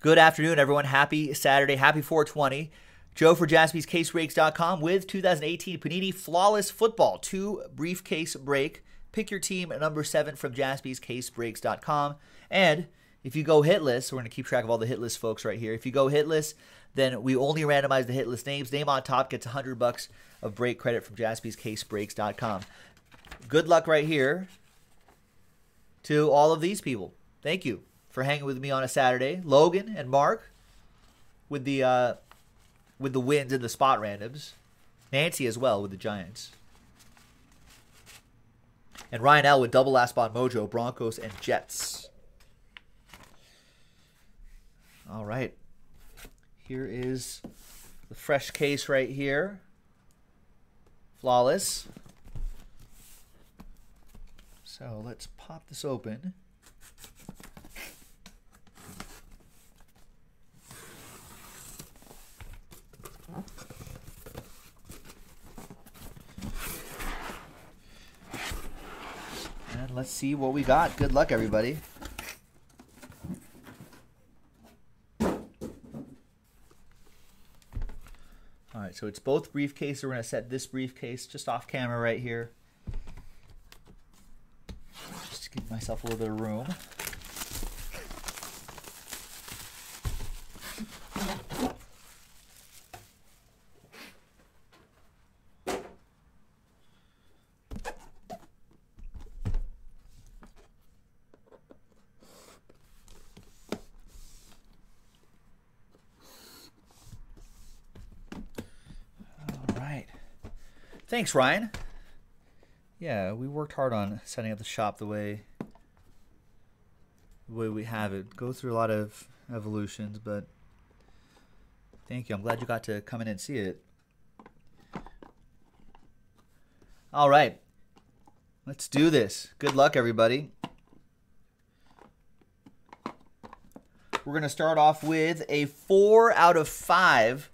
Good afternoon, everyone. Happy Saturday. Happy 420. Joe for JaspysCaseBreaks.com with 2018 Panini Flawless Football. 2 briefcase break. Pick your team at number 7 from JaspysCaseBreaks.com. And if you go hitless, we're going to keep track of all the hitless folks right here. If you go hitless, then we only randomize the hitless names. Name on top gets $100 of break credit from JaspysCaseBreaks.com. Good luck right here to all of these people. Thank you for hanging with me on a Saturday. Logan and Mark with the wins and the spot randoms. Nancy as well with the Giants. And Ryan L with double last spot mojo, Broncos and Jets. All right. Here is the fresh case right here. Flawless. So let's pop this open. And let's see what we got. Good luck, everybody. All right, so it's both briefcases. We're going to set this briefcase just off camera right here. Give myself a little bit of room. All right. Thanks, Ryan. Yeah, we worked hard on setting up the shop the way we have it. Go through a lot of evolutions, but thank you. I'm glad you got to come in and see it. All right. Let's do this. Good luck, everybody. We're going to start off with a 4/5,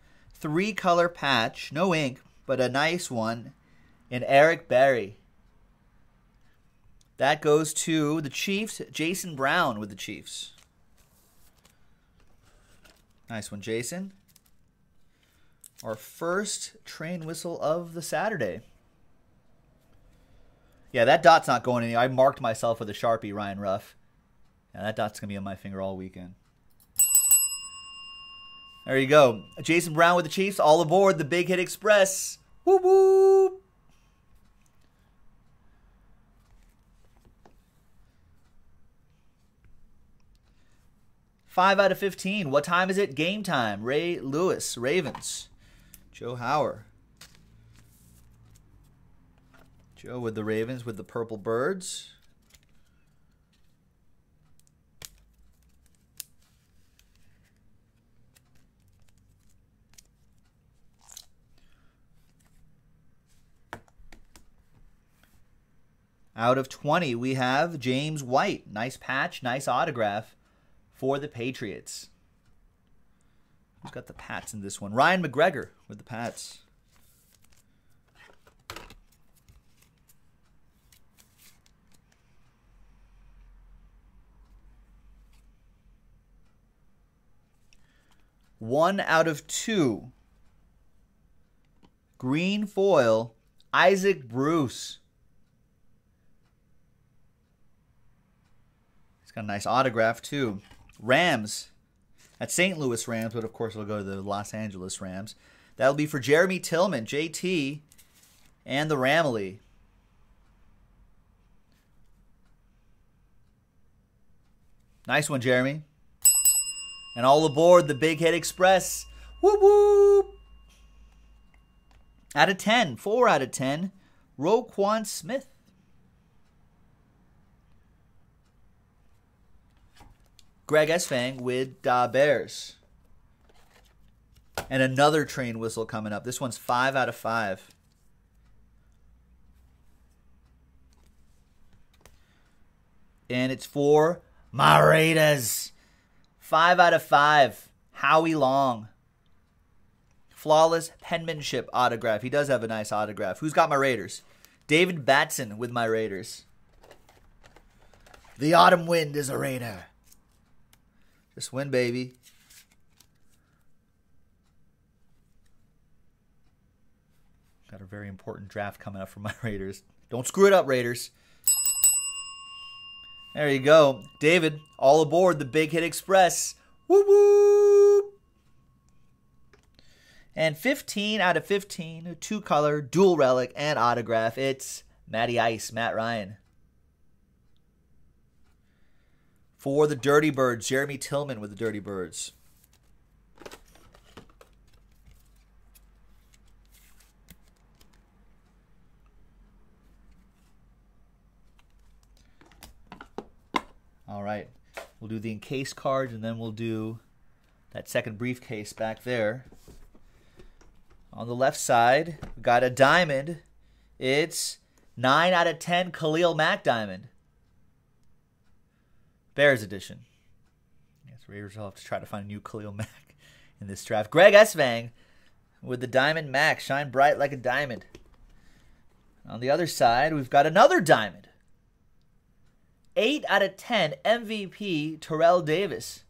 3-color patch. No ink, but a nice one. And Eric Berry. That goes to the Chiefs. Jason Brown with the Chiefs. Nice one, Jason. Our first train whistle of the Saturday. Yeah, that dot's not going anywhere. I marked myself with a Sharpie, Ryan Ruff. Yeah, that dot's going to be on my finger all weekend. There you go. Jason Brown with the Chiefs. All aboard the Big Hit Express. Whoop, whoop. Five out of 15. What time is it? Game time. Ray Lewis, Ravens. Joe Howard. Joe with the Ravens with the Purple Birds. Out of 20, we have James White. Nice patch, nice autograph. For the Patriots. Who's got the Pats in this one? Ryan McGregor with the Pats. One out of 2. Green foil, Isaac Bruce. He's got a nice autograph too. Rams at St. Louis Rams, but of course it'll go to the Los Angeles Rams. That'll be for Jeremy Tillman, JT, and the Ramley. Nice one, Jeremy. And all aboard the Big Hit Express. Whoop, whoop. Out of 10, 4 out of 10, Roquan Smith. Greg S. Fang with Da Bears. And another train whistle coming up. This one's 5/5. And it's for my Raiders. 5/5. Howie Long. Flawless penmanship autograph. He does have a nice autograph. Who's got my Raiders? David Batson with my Raiders. The autumn wind is a Raider. Just win, baby. a very important draft coming up for my Raiders. Don't screw it up, Raiders. There you go. David, all aboard the Big Hit Express. Woo woo! And 15 out of 15, two-color, dual relic, and autograph. It's Matty Ice, Matt Ryan. For the Dirty Birds, Jeremy Tillman with the Dirty Birds. All right, we'll do the encased cards, and then we'll do that second briefcase back there. On the left side, we got a diamond. It's 9 out of 10 Khalil Mack diamond. Bears edition. Yes, Raiders will have to try to find a new Khalil Mack in this draft. Greg S. Fang with the diamond Mack. Shine bright like a diamond. On the other side, we've got another diamond. 8 out of 10 MVP Terrell Davis.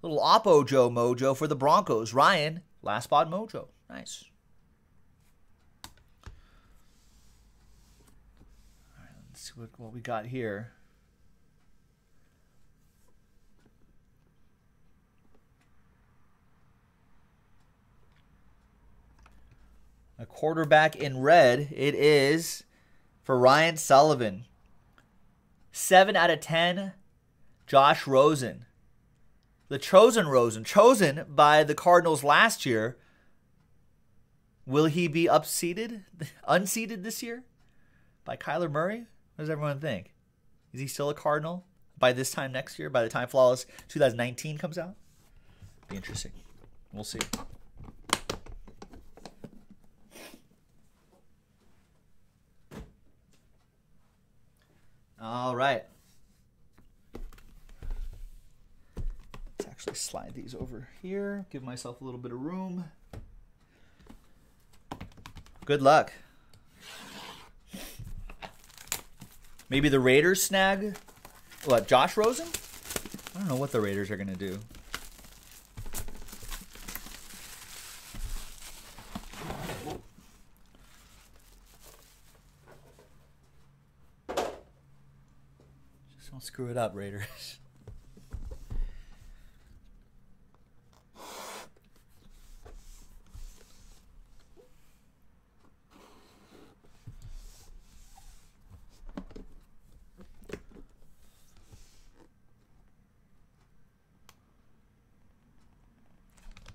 Little Oppo Joe mojo for the Broncos. Ryan, last spot mojo. Nice. All right, let's see what we got here. A quarterback in red. It is for Ryan Sullivan. 7 out of 10, Josh Rosen. The chosen Rosen, chosen by the Cardinals last year. Will he be unseated this year by Kyler Murray? What does everyone think? Is he still a Cardinal by this time next year, by the time Flawless 2019 comes out? Be interesting. We'll see. All right. Let's actually slide these over here. Give myself a little bit of room. Good luck. Maybe the Raiders snag, what, Josh Rosen? I don't know what the Raiders are going to do. Don't screw it up, Raiders.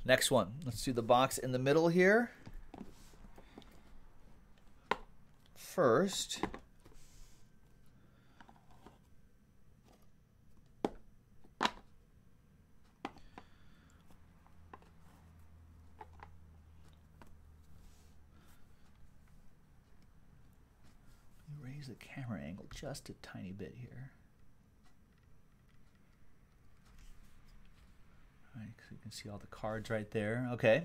Next one. Let's do the box in the middle here. First. The camera angle just a tiny bit here. All right, so you can see all the cards right there. Okay.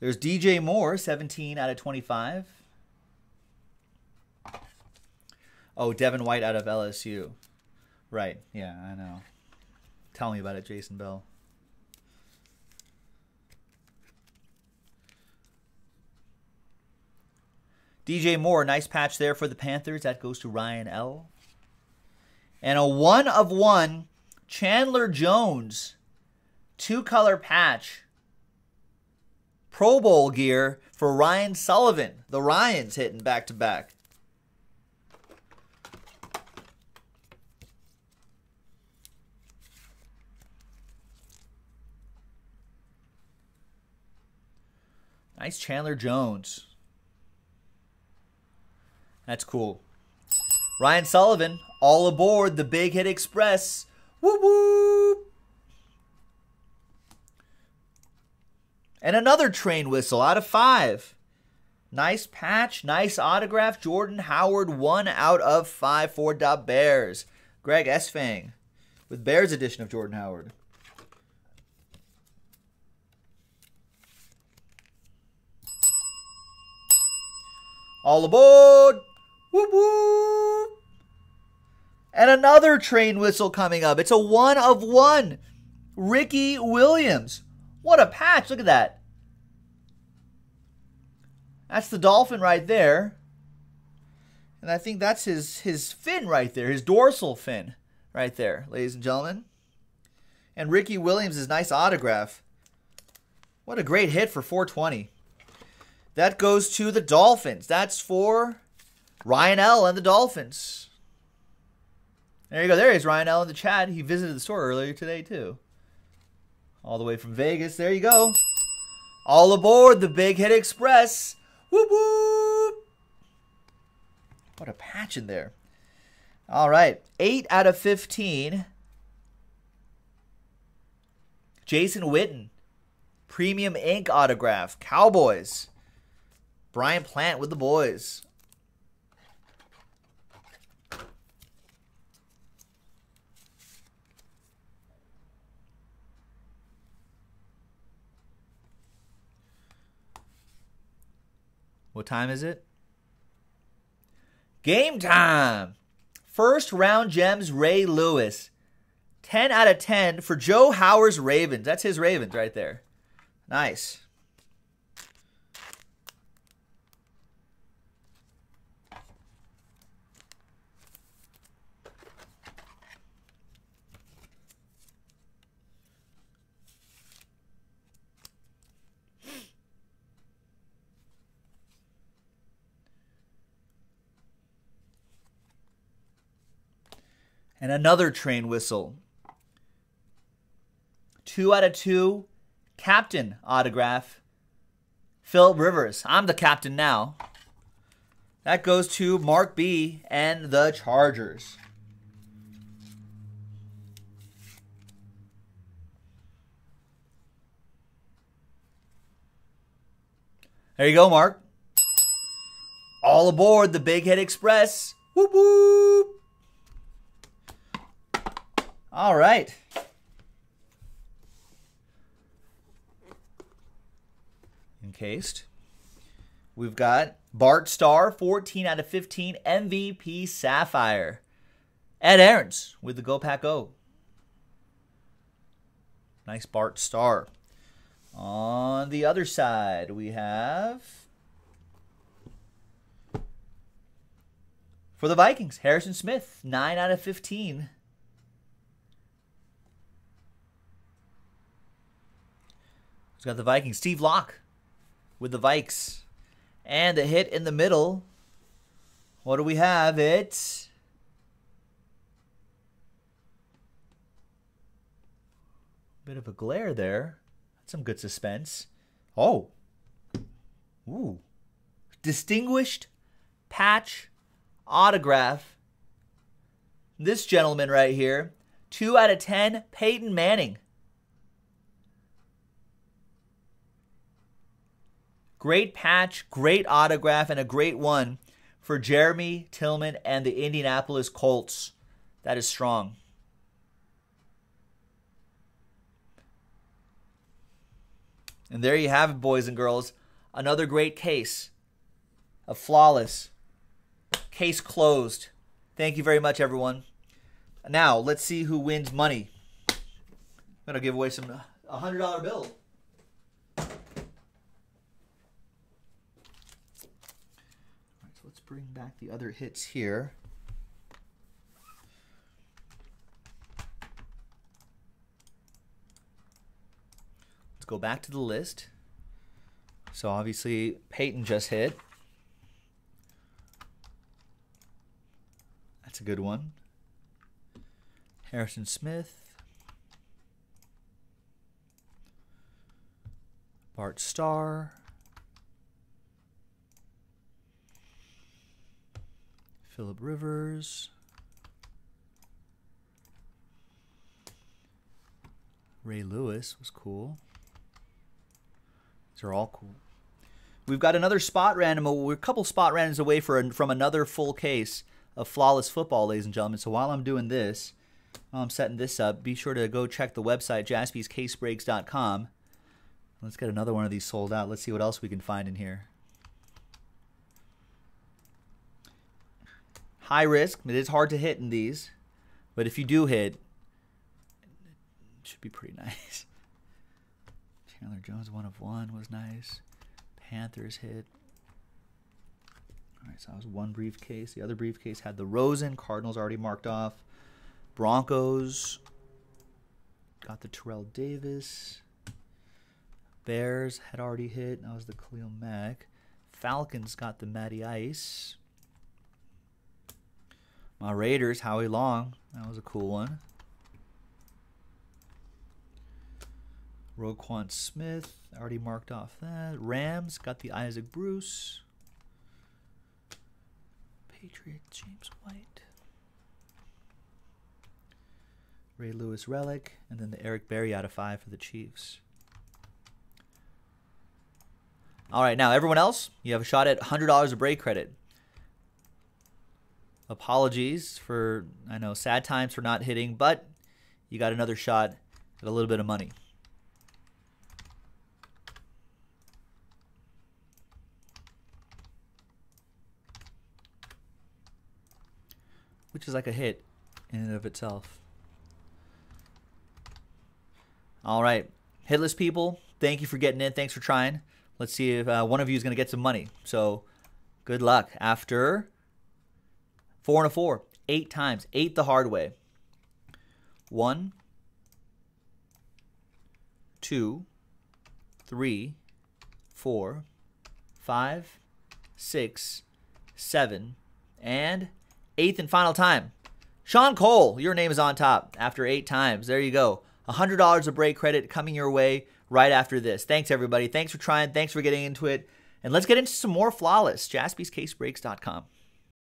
There's DJ Moore, 17 out of 25. Oh, Devin White out of LSU. Right. Yeah, I know. Tell me about it, Jason Bell. DJ Moore, nice patch there for the Panthers. That goes to Ryan L. And a 1 of 1, Chandler Jones, two-color patch. Pro Bowl gear for Ryan Sullivan. The Ryans hitting back-to-back. Nice Chandler Jones. That's cool. Ryan Sullivan, all aboard the Big Hit Express. Woo woo! And another train whistle out of 5. Nice patch, nice autograph. Jordan Howard, 1 out of 5 for the Bears. Greg S. Fang with Bears edition of Jordan Howard. All aboard! Whoop, whoop. And another train whistle coming up. It's a 1 of 1. Ricky Williams. What a patch. Look at that. That's the dolphin right there. And I think that's his fin right there, his dorsal fin right there, ladies and gentlemen. And Ricky Williams' nice autograph. What a great hit for 420. That goes to the Dolphins. That's for Ryan L. and the Dolphins. There you go. There is Ryan L. in the chat. He visited the store earlier today, too. All the way from Vegas. There you go. All aboard the Big Hit Express. Whoop, whoop. What a patch in there. All right. 8 out of 15. Jason Witten. Premium ink autograph. Cowboys. Brian Plant with the boys. What time is it? Game time! First round gems, Ray Lewis. 10 out of 10 for Joe Howard's Ravens. That's his Ravens right there. Nice. And another train whistle. 2 out of 2. Captain autograph, Phil Rivers. I'm the captain now. That goes to Mark B. and the Chargers. There you go, Mark. All aboard the Big Hit Express. Whoop, whoop. All right. Encased. We've got Bart Starr, 14 out of 15, MVP Sapphire. Ed Aarons with the Go Pack Go. Nice Bart Starr. On the other side, we have for the Vikings, Harrison Smith, 9 out of 15. He's got the Vikings, Steve Locke. With the Vikes. And a hit in the middle. What do we have? It's bit of a glare there. That's some good suspense. Oh. Ooh. Distinguished patch autograph. This gentleman right here. 2 out of 10, Peyton Manning. Great patch, great autograph, and a great one for Jeremy Tillman and the Indianapolis Colts. That is strong. And there you have it, boys and girls. Another great case of Flawless. Case closed. Thank you very much, everyone. Now, let's see who wins money. I'm going to give away some $100 bill. Bring back the other hits here. Let's go back to the list. So obviously Peyton just hit. That's a good one. Harrison Smith. Bart Starr. Philip Rivers, Ray Lewis was cool. These are all cool. We've got another spot random. We're a couple spot randoms away from another full case of Flawless Football, ladies and gentlemen. So while I'm doing this, while I'm setting this up, be sure to go check the website, JaspysCaseBreaks.com. Let's get another one of these sold out. Let's see what else we can find in here. High risk. It is hard to hit in these. But if you do hit, it should be pretty nice. Chandler Jones, 1 of 1 was nice. Panthers hit. All right, so that was one briefcase. The other briefcase had the Rosen. Cardinals already marked off. Broncos got the Terrell Davis. Bears had already hit. That was the Khalil Mack. Falcons got the Matty Ice. My Raiders, Howie Long. That was a cool one. Roquan Smith, already marked off that. Rams got the Isaac Bruce. Patriots, James White. Ray Lewis relic, and then the Eric Berry /5 for the Chiefs. All right, now everyone else, you have a shot at $100 of break credit. Apologies for, I know, sad times for not hitting, but you got another shot at a little bit of money. Which is like a hit in and of itself. All right, hitless people, thank you for getting in. Thanks for trying. Let's see if one of you is going to get some money. So good luck. After 4 and a 4, 8 times, 8 the hard way. 1, 2, 3, 4, 5, 6, 7, and 8th and final time. Sean Cole, your name is on top after 8 times. There you go. $100 of break credit coming your way right after this. Thanks, everybody. Thanks for trying. Thanks for getting into it. And let's get into some more Flawless. JaspysCaseBreaks.com.